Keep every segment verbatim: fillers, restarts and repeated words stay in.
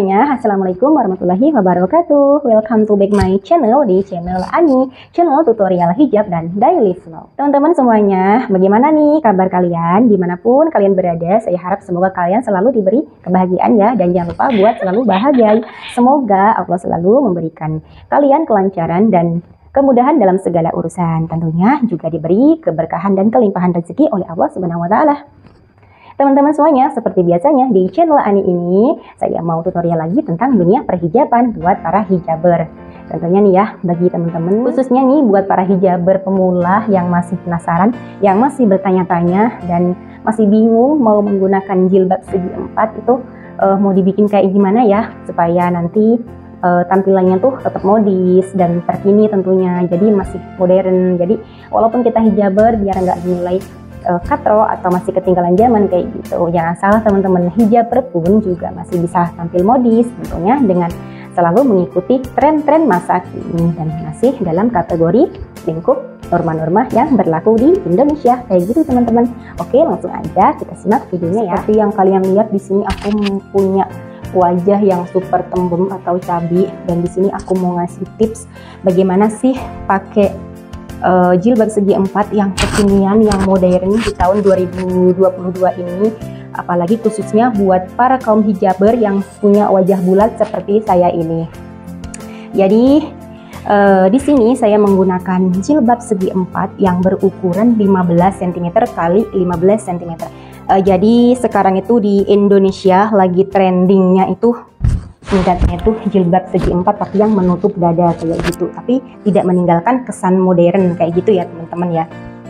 semuanya, Assalamualaikum warahmatullahi wabarakatuh. Welcome to back my channel di channel Ani, channel tutorial hijab dan daily vlog. Teman-teman semuanya, bagaimana nih kabar kalian? Dimanapun kalian berada, saya harap semoga kalian selalu diberi kebahagiaan ya. Dan jangan lupa buat selalu bahagia. Semoga Allah selalu memberikan kalian kelancaran dan kemudahan dalam segala urusan, tentunya juga diberi keberkahan dan kelimpahan rezeki oleh Allah Subhanahu wa Ta'ala. Teman-teman semuanya, seperti biasanya di channel Ani ini, saya mau tutorial lagi tentang dunia perhijaban buat para hijaber. Tentunya nih ya, bagi teman-teman, khususnya nih buat para hijaber pemula yang masih penasaran, yang masih bertanya-tanya, dan masih bingung mau menggunakan jilbab segi empat itu uh, mau dibikin kayak gimana ya, supaya nanti Uh, tampilannya tuh tetap modis dan terkini tentunya, jadi masih modern. Jadi walaupun kita hijaber, biar nggak dinilai uh, katro atau masih ketinggalan zaman kayak gitu. Jangan salah teman-teman, hijaber pun juga masih bisa tampil modis tentunya dengan selalu mengikuti tren-tren masa kini dan masih dalam kategori lingkup norma-norma yang berlaku di Indonesia kayak gitu teman-teman. Oke, langsung aja kita simak videonya ya. Seperti yang kalian lihat di sini, aku punya wajah yang super tembem atau cabi, dan di sini aku mau ngasih tips bagaimana sih pakai uh, jilbab segi empat yang kekinian, yang modern di tahun dua ribu dua puluh dua ini, apalagi khususnya buat para kaum hijaber yang punya wajah bulat seperti saya ini. Jadi uh, di sini saya menggunakan jilbab segi empat yang berukuran lima belas sentimeter kali lima belas sentimeter. Uh, jadi sekarang itu di Indonesia lagi trendingnya itu tingkatnya itu jilbab segi empat tapi yang menutup dada kayak gitu, tapi tidak meninggalkan kesan modern kayak gitu ya teman-teman ya,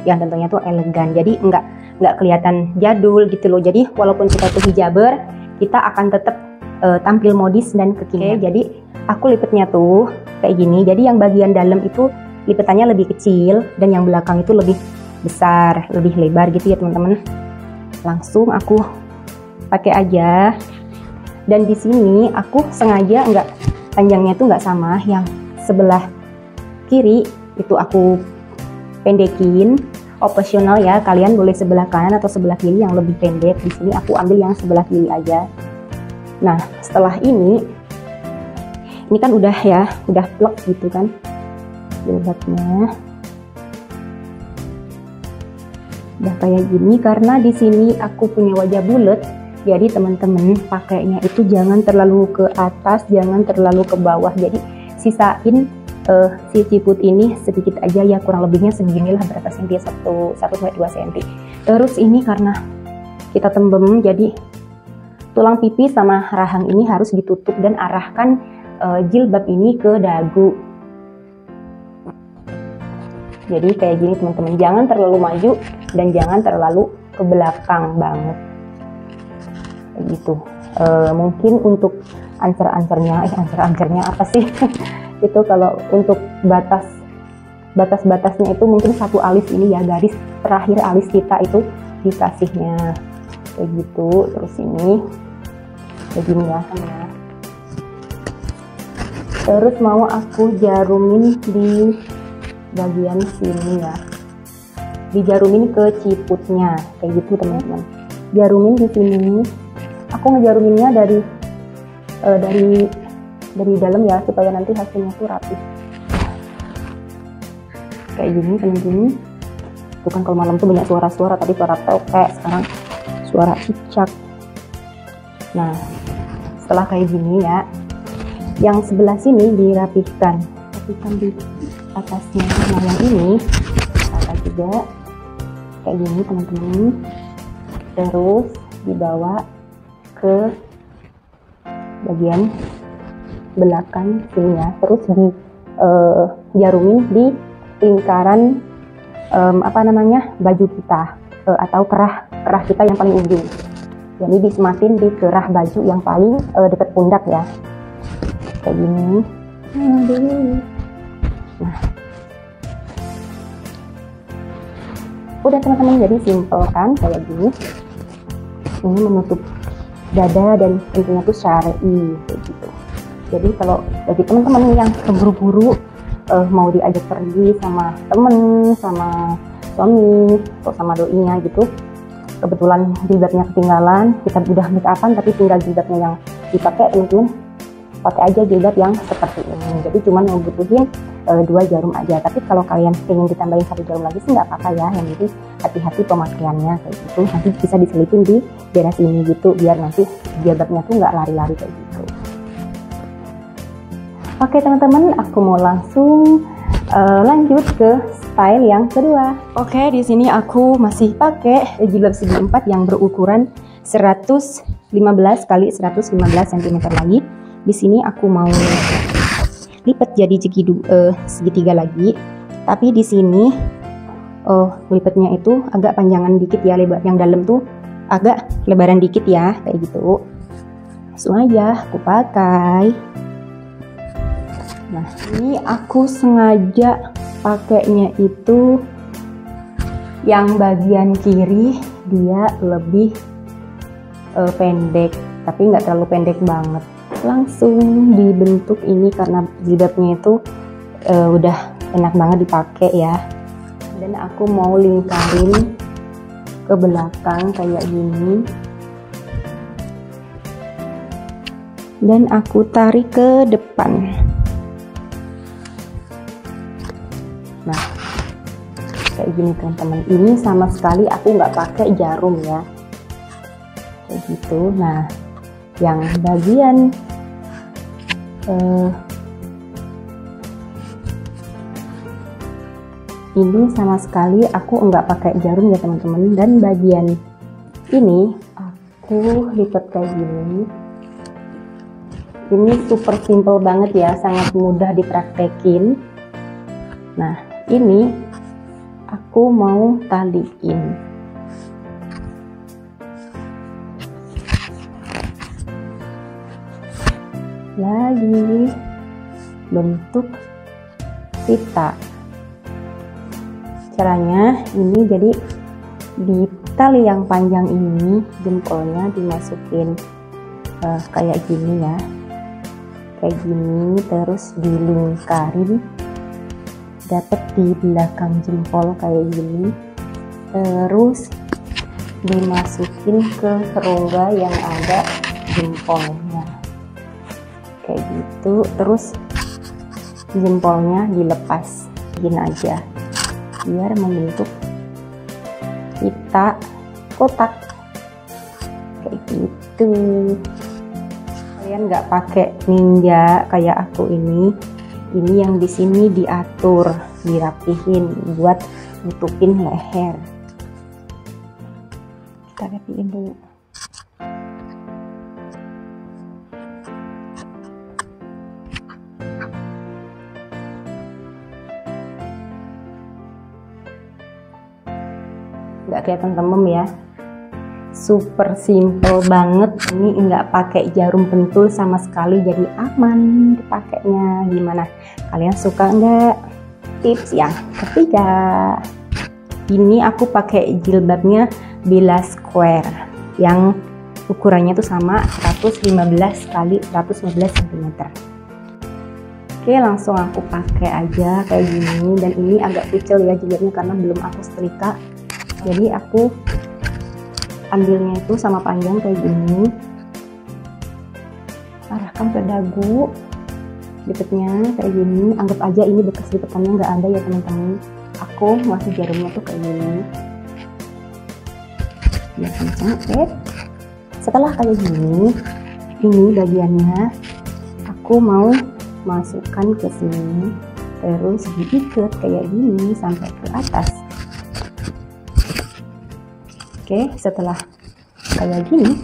yang tentunya tuh elegan, jadi nggak nggak kelihatan jadul gitu loh. Jadi walaupun kita tuh hijaber, kita akan tetap uh, tampil modis dan kekinian. Okay, jadi aku lipetnya tuh kayak gini, jadi yang bagian dalam itu lipetannya lebih kecil dan yang belakang itu lebih besar, lebih lebar gitu ya teman-teman. Langsung aku pakai aja, dan di sini aku sengaja nggak, panjangnya tuh nggak sama, yang sebelah kiri itu aku pendekin, opsional ya, kalian boleh sebelah kanan atau sebelah kiri yang lebih pendek. Di sini aku ambil yang sebelah kiri aja. Nah setelah ini, ini kan udah ya, udah plek gitu kan jilbabnya. Udah kayak gini, karena di sini aku punya wajah bulat, jadi teman-teman pakainya itu jangan terlalu ke atas, jangan terlalu ke bawah. Jadi sisain uh, si ciput ini sedikit aja ya, kurang lebihnya seginilah, berapa senti, satu sampai dua senti. Terus ini karena kita tembem, jadi tulang pipi sama rahang ini harus ditutup dan arahkan uh, jilbab ini ke dagu. Jadi kayak gini teman-teman, jangan terlalu maju dan jangan terlalu ke belakang banget kayak gitu. E, mungkin untuk ancer-ancernya, eh ancer-ancernya apa sih itu, kalau untuk batas batas-batasnya itu mungkin satu alis ini ya, garis terakhir alis kita itu dikasihnya kayak gitu. Terus ini kayak gini ya. Terus mau aku jarumin di bagian sini ya, dijarumin ke ciputnya kayak gitu teman-teman. Jarumin di sini, aku ngejaruminnya dari uh, dari dari dalam ya, supaya nanti hasilnya tuh rapi kayak gini teman-teman. Bukan kalau malam tuh banyak suara-suara, tadi suara tokek, sekarang suara cicak. Nah setelah kayak gini ya, yang sebelah sini dirapihkan, rapihkan di atasnya. Nah yang ini tata juga kayak gini teman-teman. Terus dibawa ke bagian belakang sini ya. Terus di uh, jarumin di lingkaran um, apa namanya baju kita uh, atau kerah kerah kita yang paling ujung. Jadi disematin di kerah baju yang paling uh, dekat pundak ya. Kayak gini. Aduh. Nah, udah teman-teman, jadi simple kan kayak gini. Ini menutup dada dan intinya tuh syar'i kayak gitu. Jadi kalau bagi teman-teman yang keburu-buru uh, mau diajak pergi sama temen, sama suami atau sama doinya gitu, kebetulan jilbabnya ketinggalan, kita udah make upan tapi tinggal jilbabnya yang dipakai, teman-teman pakai aja jilbab yang seperti ini. Jadi cuman membutuhin e, dua jarum aja. Tapi kalau kalian ingin ditambahin satu jarum lagi sih nggak apa-apa ya. Yang jadi hati-hati pemakaiannya kayak gitu. Nanti bisa diselipin di daerah sini gitu biar nanti jilbabnya tuh nggak lari-lari kayak gitu. Oke teman-teman, aku mau langsung e, lanjut ke style yang kedua. Oke, di sini aku masih pakai jilbab segi empat yang berukuran seratus lima belas kali seratus lima belas cm lagi. Di sini aku mau lipat jadi segidu, uh, segitiga lagi, tapi di sini oh, lipatnya itu agak panjangan dikit ya, lebar yang dalam tuh agak lebaran dikit ya kayak gitu. Langsung aja aku pakai. Nah ini aku sengaja pakainya itu yang bagian kiri dia lebih uh, pendek, tapi nggak terlalu pendek banget. Langsung dibentuk ini karena jilbabnya itu e, udah enak banget dipakai ya. Dan aku mau lingkarin ke belakang kayak gini, dan aku tarik ke depan. Nah kayak gini teman-teman, ini sama sekali aku nggak pakai jarum ya kayak gitu. Nah yang bagian eh, ini sama sekali aku enggak pakai jarum ya teman-teman. Dan bagian ini aku lipat kayak gini. Ini super simple banget ya, sangat mudah dipraktekin. Nah ini aku mau taliin. Lagi bentuk pita. Caranya ini jadi di tali yang panjang ini jempolnya dimasukin uh, kayak gini ya, kayak gini, terus dilingkarin dapat di belakang jempol kayak gini, terus dimasukin ke kerongga yang ada jempolnya kayak gitu, terus jempolnya dilepas gini aja biar membentuk pita kotak kayak gitu. Kalian nggak pakai ninja kayak aku ini, ini yang di sini diatur, dirapihin buat nutupin leher. Kita rapihin dulu. Nggak kelihatan tembem ya, super simple banget. Ini nggak pakai jarum pentul sama sekali, jadi aman dipakainya. Gimana, kalian suka nggak? Tips yang ketiga, ini aku pakai jilbabnya Bella Square yang ukurannya tuh sama seratus lima belas kali seratus lima belas cm. Oke langsung aku pakai aja kayak gini. Dan ini agak kecil ya jilbabnya karena belum aku setrika. Jadi aku ambilnya itu sama panjang kayak gini, arahkan ke dagu lipetnya kayak gini. Anggap aja ini bekas lipetannya nggak ada ya teman-teman. Aku masih jarumnya tuh kayak gini biar cantik. Setelah kayak gini, ini bagiannya aku mau masukkan ke sini, terus diikat kayak gini sampai ke atas. Oke, setelah kayak gini,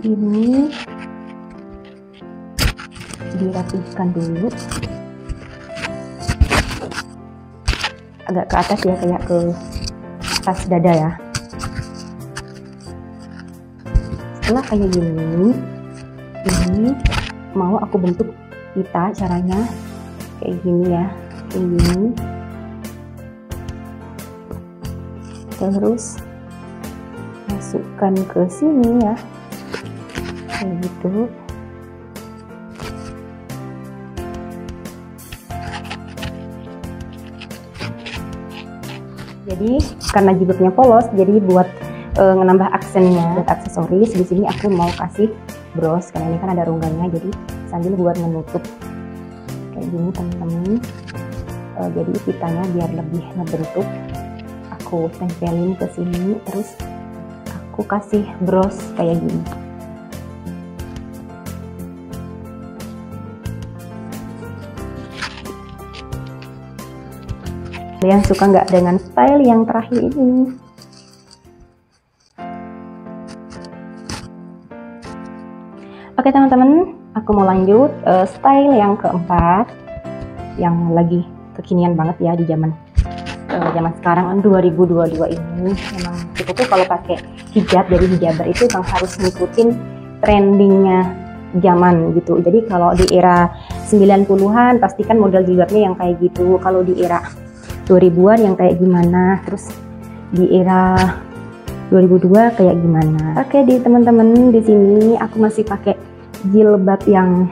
ini dirapikan dulu agak ke atas ya, kayak ke atas dada ya. Setelah kayak gini, ini mau aku bentuk pita. Caranya kayak gini ya, kayak gini, terus masukkan ke sini ya kayak gitu. Jadi karena jilbabnya polos, jadi buat e, nambah aksennya dan aksesoris di sini aku mau kasih bros, karena ini kan ada ronggannya, jadi sambil buat menutup kayak gini temen-temen. E, jadi kitanya biar lebih ngebentuk, aku tempelin ke sini, terus aku kasih bros kayak gini. Kalian suka nggak dengan style yang terakhir ini? Oke teman-teman, aku mau lanjut uh, style yang keempat yang lagi kekinian banget ya di zaman uh, zaman sekarang dua ribu dua puluh dua ini. Memang cukup tuh kalau pakai hijab, jadi hijaber itu memang harus ngikutin trendingnya zaman gitu. Jadi kalau di era sembilan puluhan pastikan model jilbabnya yang kayak gitu, kalau di era dua ribuan yang kayak gimana, terus di era dua ribu dua kayak gimana. Oke, di teman-teman di sini aku masih pakai jilbab yang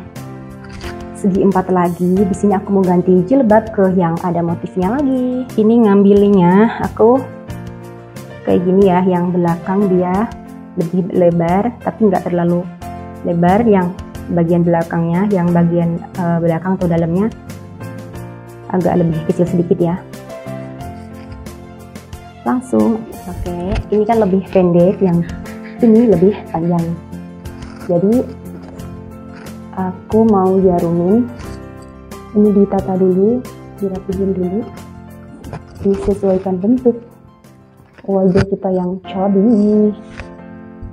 segi empat lagi. Di sini aku mau ganti jilbab ke yang ada motifnya lagi. Ini ngambilnya aku kayak gini ya, yang belakang dia lebih lebar tapi nggak terlalu lebar, yang bagian belakangnya, yang bagian uh, belakang atau dalamnya agak lebih kecil sedikit ya. Langsung oke, ini kan lebih pendek, yang ini lebih panjang, jadi aku mau jarumin ini, ditata dulu, dirapihin dulu, disesuaikan bentuk wajah kita yang chubby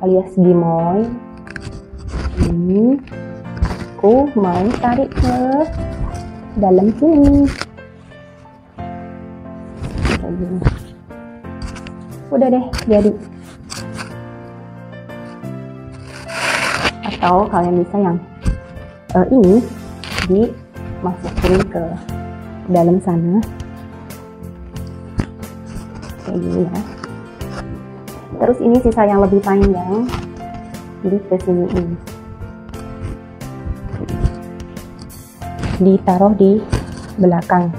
alias gemoy. Ini aku mau tarik ke dalam sini kayak gini. Udah deh, jadi. Atau kalian bisa yang uh, ini dimasukin ke dalam sana kayak gini ya. Terus ini sisa yang lebih panjang jadi kesini ini ditaruh di belakang,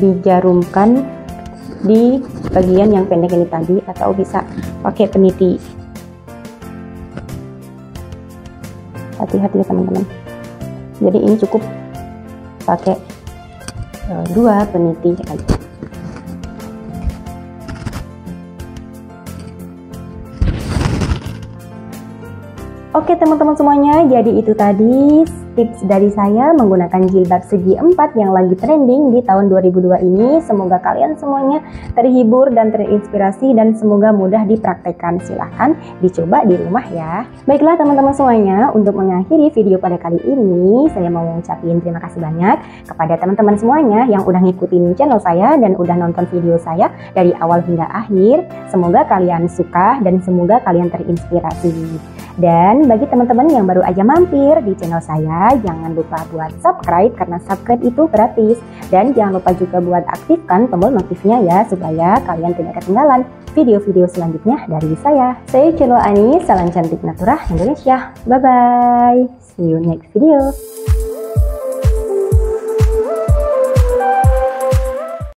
dijarumkan di bagian yang pendek ini tadi, atau bisa pakai peniti. Hati-hati ya teman-teman, jadi ini cukup pakai e, dua peniti aja. Oke teman-teman semuanya, jadi itu tadi tips dari saya menggunakan jilbab segi empat yang lagi trending di tahun dua ribu dua ini. Semoga kalian semuanya terhibur dan terinspirasi, dan semoga mudah dipraktekkan. Silahkan dicoba di rumah ya. Baiklah teman-teman semuanya, untuk mengakhiri video pada kali ini, saya mau mengucapkan terima kasih banyak kepada teman-teman semuanya yang udah ngikutin channel saya dan udah nonton video saya dari awal hingga akhir. Semoga kalian suka dan semoga kalian terinspirasi. Dan bagi teman-teman yang baru aja mampir di channel saya, jangan lupa buat subscribe karena subscribe itu gratis. Dan jangan lupa juga buat aktifkan tombol notifnya ya, supaya kalian tidak ketinggalan video-video selanjutnya dari saya. Saya Chanel Ani, salam cantik naturah Indonesia. Bye-bye, see you next video.